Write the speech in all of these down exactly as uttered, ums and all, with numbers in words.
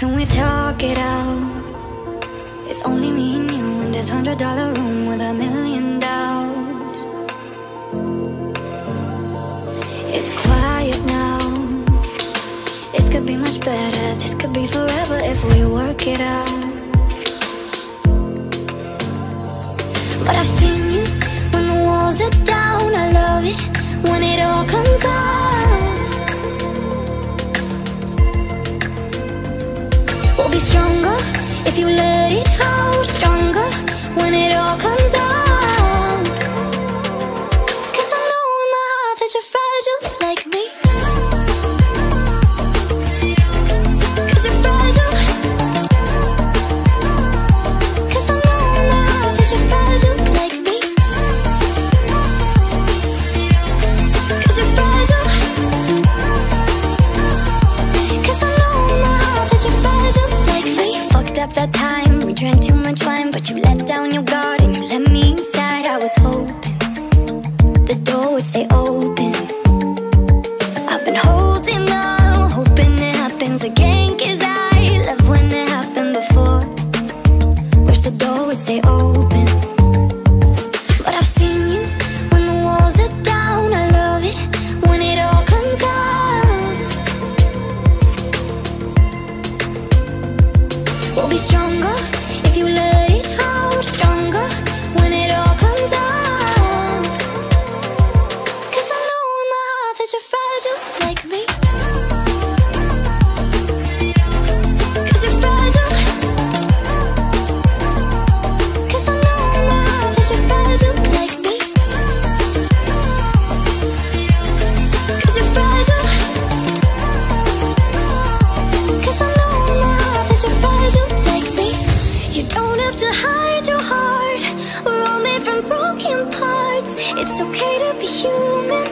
Can we talk it out? It's only me and you in this hundred dollar room with a million doubts. It's quiet now. This could be much better. This could be forever if we work it out. But I've seen you when the walls are down. I love it when it all comes out. We'll be stronger if you let it out. Stronger when it all comes out. 'Cause I know in my heart that you're fragile like me. 'Cause you're fragile. 'Cause I know in my heart that you're fragile like me. 'Cause you're fragile. 'Cause I know in my heart that you're fragile. Up that time, we drank too much wine, but you let down your guard and you let me inside. I was hoping the door would stay open. I've been holding on, hoping it happens again, 'cause I love when it happened before. Wish the door would stay open. But I've seen you when the walls are down. I love it when it all comes out. We'll be stronger if you let it out. Stronger when it all comes out. 'Cause I know in my heart that you're fragile like me. 'Cause you're fragile. 'Cause I know in my heart that you're fragile like me. 'Cause you're fragile. 'Cause I know in my heart that you're fragile. You don't have to hide your heart. We're all made from broken parts. It's okay to be human.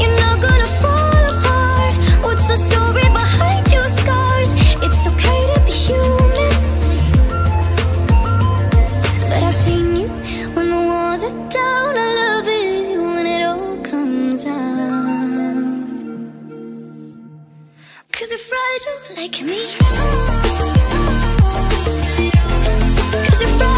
You're not gonna fall apart. What's the story behind your scars? It's okay to be human. But I've seen you when the walls are down. I love it when it all comes out. 'Cause you're fragile like me. 'Cause you're fragile.